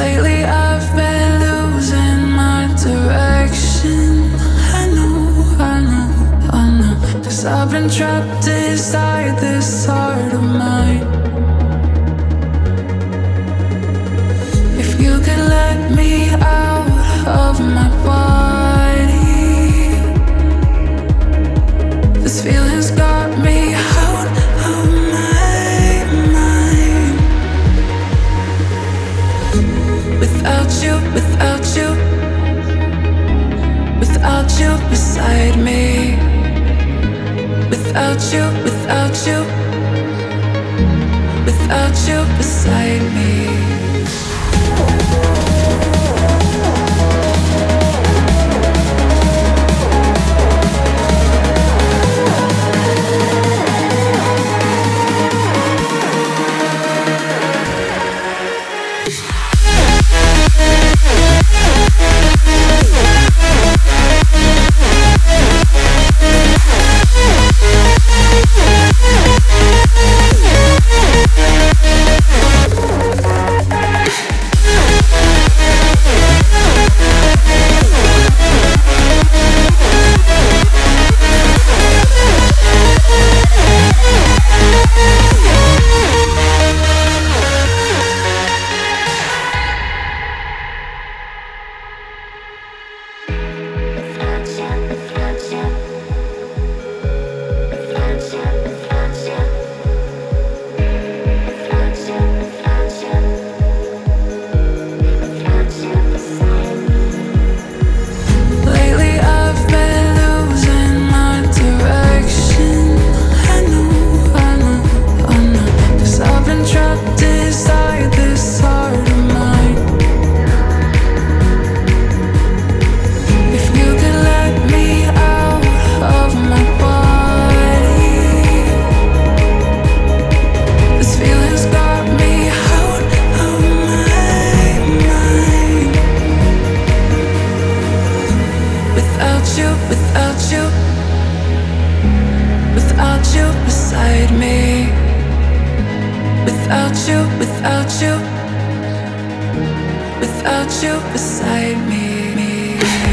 Lately I've been losing my direction. I know, 'cause I've been trapped inside this heart of mine. If you could let me out of my body, this feeling's got me out of my mind. Without you beside me. Without you beside me. Without you beside me.